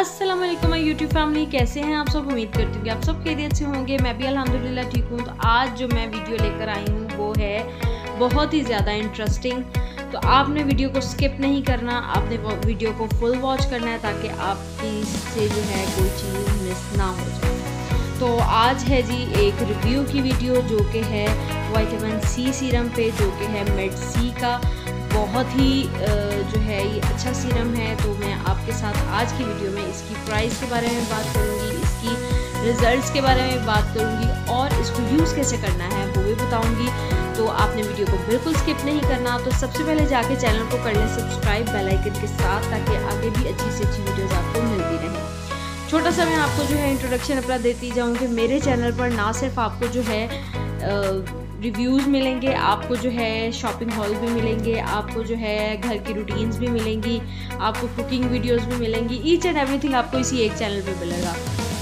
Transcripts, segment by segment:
अस्सलाम वालेकुम my YouTube family, कैसे हैं आप सब। उम्मीद करती हूँ कि आप सब खैरियत से होंगे। मैं भी अल्हम्दुलिल्लाह ठीक हूँ। तो आज जो मैं वीडियो लेकर आई हूँ वो है बहुत ही ज़्यादा इंटरेस्टिंग। तो आपने वीडियो को स्किप नहीं करना, आपने वीडियो को फुल वॉच करना है ताकि आपकी से जो है कोई चीज़ मिस ना हो जाए। तो आज है जी एक रिव्यू की वीडियो जो कि है विटामिन सी सीरम पे, जो कि है मेड सी का बहुत ही जो है ये अच्छा सीरम है। तो मैं आपके साथ आज की वीडियो में इसकी प्राइस के बारे में बात करूंगी, इसकी रिजल्ट्स के बारे में बात करूंगी और इसको यूज़ कैसे करना है वो भी बताऊंगी। तो आपने वीडियो को बिल्कुल स्किप नहीं करना। तो सबसे पहले जाके चैनल को कर लें सब्सक्राइब बेल आइकन के साथ, ताकि आगे भी अच्छी से अच्छी वीडियोज़ आपको मिलती रहें। छोटा सा मैं आपको जो है इंट्रोडक्शन अपना देती जाऊँ कि मेरे चैनल पर ना सिर्फ आपको जो है रिव्यूज़ मिलेंगे, आपको जो है शॉपिंग हॉल भी मिलेंगे, आपको जो है घर की रूटीन्स भी मिलेंगी, आपको कुकिंग वीडियोस भी मिलेंगी। ईच एंड एवरीथिंग आपको इसी एक चैनल पे मिलेगा।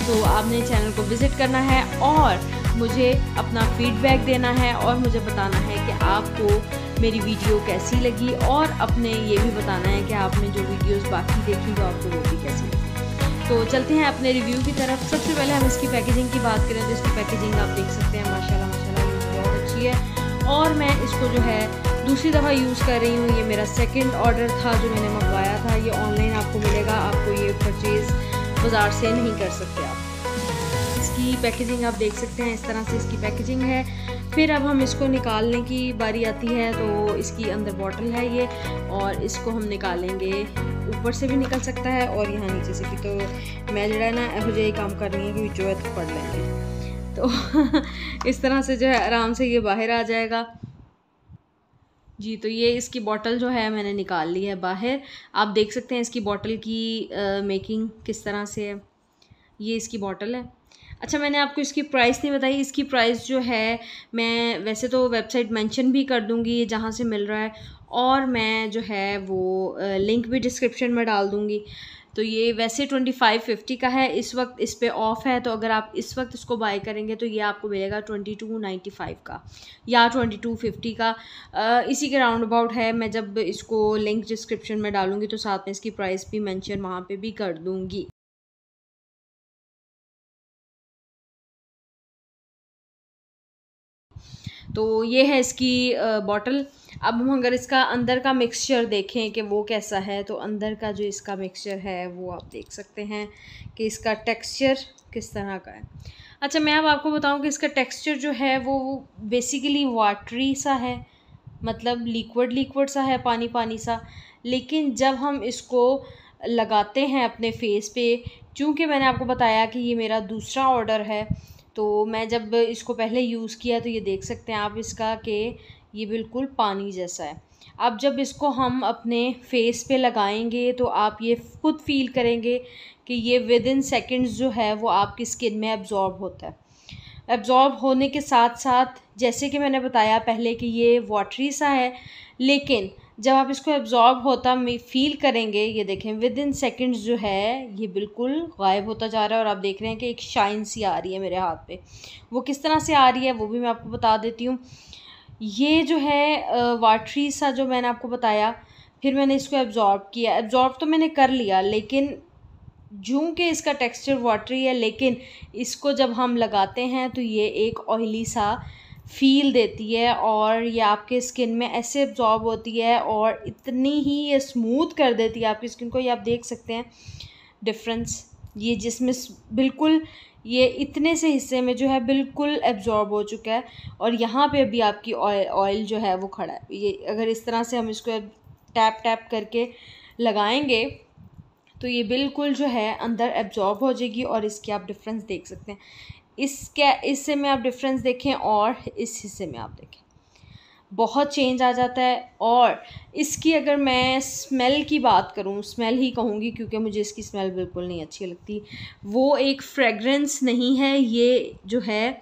तो आपने चैनल को विज़िट करना है और मुझे अपना फीडबैक देना है और मुझे बताना है कि आपको मेरी वीडियो कैसी लगी, और अपने ये भी बताना है कि आपने जो वीडियोज़ बाकी देखी तो आपको वो भी कैसी लगी। तो चलते हैं अपने रिव्यू की तरफ। सबसे पहले हम इसकी पैकेजिंग की बात करें तो इसकी पैकेजिंग आप देख सकते हैं माशाल्लाह है। और मैं इसको जो है दूसरी दफ़ा यूज़ कर रही हूँ। ये मेरा सेकंड ऑर्डर था जो मैंने मंगवाया था। ये ऑनलाइन आपको मिलेगा, आपको ये परचेज़ बाज़ार से नहीं कर सकते आप। इसकी पैकेजिंग आप देख सकते हैं, इस तरह से इसकी पैकेजिंग है। फिर अब हम इसको निकालने की बारी आती है। तो इसकी अंदर बॉटल है ये, और इसको हम निकालेंगे, ऊपर से भी निकल सकता है और यहाँ नीचे से भी। तो मैं जरा ना मुझे ये काम करनी है कि जो है तो पढ़ लेंगे। तो इस तरह से जो है आराम से ये बाहर आ जाएगा जी। तो ये इसकी बॉटल जो है मैंने निकाल ली है बाहर। आप देख सकते हैं इसकी बॉटल की मेकिंग किस तरह से है। ये इसकी बॉटल है। अच्छा, मैंने आपको इसकी प्राइस नहीं बताई। इसकी प्राइस जो है मैं वैसे तो वेबसाइट मेंशन भी कर दूंगी जहाँ से मिल रहा है, और मैं जो है वो लिंक भी डिस्क्रिप्शन में डाल दूँगी। तो ये वैसे 2550 का है, इस वक्त इस पे ऑफ है। तो अगर आप इस वक्त इसको बाय करेंगे तो ये आपको मिलेगा 2295 का या 2250 का, इसी के राउंड अबाउट है। मैं जब इसको लिंक डिस्क्रिप्शन में डालूँगी तो साथ में इसकी प्राइस भी मेंशन वहाँ पे भी कर दूँगी। तो ये है इसकी बॉटल। अब हम अगर इसका अंदर का मिक्सचर देखें कि वो कैसा है, तो अंदर का जो इसका मिक्सचर है वो आप देख सकते हैं कि इसका टेक्सचर किस तरह का है। अच्छा, मैं अब आपको बताऊं कि इसका टेक्सचर जो है वो बेसिकली वाटरी सा है, मतलब लिक्विड सा है, पानी सा। लेकिन जब हम इसको लगाते हैं अपने फेस पे, चूँकि मैंने आपको बताया कि ये मेरा दूसरा ऑर्डर है, तो मैं जब इसको पहले यूज़ किया तो ये देख सकते हैं आप इसका कि ये बिल्कुल पानी जैसा है। अब जब इसको हम अपने फेस पे लगाएंगे तो आप ये खुद फील करेंगे कि ये विद इन सेकेंड्स जो है वो आपकी स्किन में एब्ज़ॉर्ब होता है। एब्ज़ॉर्ब होने के साथ साथ, जैसे कि मैंने बताया पहले कि ये वाटरी सा है, लेकिन जब आप इसको एब्ज़ॉर्ब होता फील करेंगे, ये देखें विद इन सेकेंड्स जो है ये बिल्कुल गायब होता जा रहा है। और आप देख रहे हैं कि एक शाइन सी आ रही है मेरे हाथ पे। वो किस तरह से आ रही है वो भी मैं आपको बता देती हूँ। ये जो है वाटरी सा जो मैंने आपको बताया, फिर मैंने इसको एब्ज़ॉर्ब किया। एब्ज़ॉर्ब तो मैंने कर लिया, लेकिन जूं के इसका टेक्स्चर वाटरी है, लेकिन इसको जब हम लगाते हैं तो ये एक ऑयली सा फील देती है और ये आपके स्किन में ऐसे एब्ज़ॉर्ब होती है और इतनी ही ये स्मूथ कर देती है आपकी स्किन को। ये आप देख सकते हैं डिफरेंस, ये जिसमें बिल्कुल ये इतने से हिस्से में जो है बिल्कुल एब्ज़ॉर्ब हो चुका है, और यहाँ पे अभी आपकी ऑयल जो है वो खड़ा है। ये अगर इस तरह से हम इसको टैप करके लगाएंगे तो ये बिल्कुल जो है अंदर एब्ज़ॉर्ब हो जाएगी, और इसकी आप डिफरेंस देख सकते हैं। इसके हिस्से में आप डिफरेंस देखें और इस हिस्से में आप देखें, बहुत चेंज आ जाता है। और इसकी अगर मैं स्मेल की बात करूं, स्मेल ही कहूंगी क्योंकि मुझे इसकी स्मेल बिल्कुल नहीं अच्छी लगती। वो एक फ्रेगरेंस नहीं है, ये जो है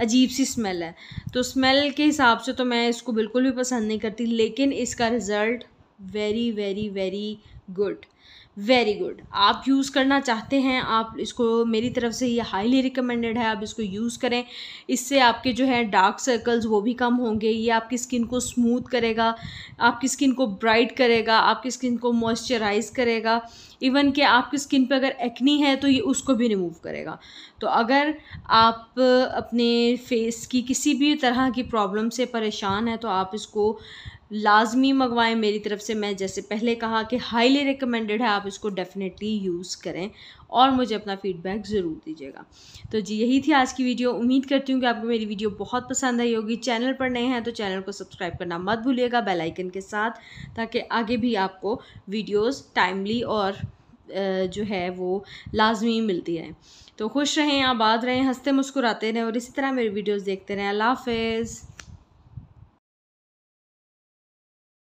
अजीब सी स्मेल है। तो स्मेल के हिसाब से तो मैं इसको बिल्कुल भी पसंद नहीं करती, लेकिन इसका result very very very good. Very good, आप यूज़ करना चाहते हैं, आप इसको मेरी तरफ से ये हाईली रिकमेंडेड है, आप इसको यूज़ करें। इससे आपके जो है डार्क सर्कल्स वो भी कम होंगे, ये आपकी स्किन को स्मूथ करेगा, आपकी स्किन को ब्राइट करेगा, आपकी स्किन को मॉइस्चराइज करेगा, इवन कि आपकी स्किन पे अगर एक्नी है तो ये उसको भी रिमूव करेगा। तो अगर आप अपने फेस की किसी भी तरह की प्रॉब्लम से परेशान हैं तो आप इसको लाजमी मंगवाएं मेरी तरफ़ से। मैं जैसे पहले कहा कि हाईली रिकमेंडेड है, आप इसको डेफिनेटली यूज़ करें और मुझे अपना फ़ीडबैक ज़रूर दीजिएगा। तो जी यही थी आज की वीडियो, उम्मीद करती हूँ कि आपको मेरी वीडियो बहुत पसंद आई होगी। चैनल पर नए हैं तो चैनल को सब्सक्राइब करना मत भूलिएगा बेल आइकन के साथ, ताकि आगे भी आपको वीडियोस टाइमली और जो है वो लाजमी मिलती रहे। तो खुश रहें, आबाद रहें, हंसते मुस्कुराते रहें और इसी तरह मेरी वीडियोज़ देखते रहें। अल्लाह हाफिज़।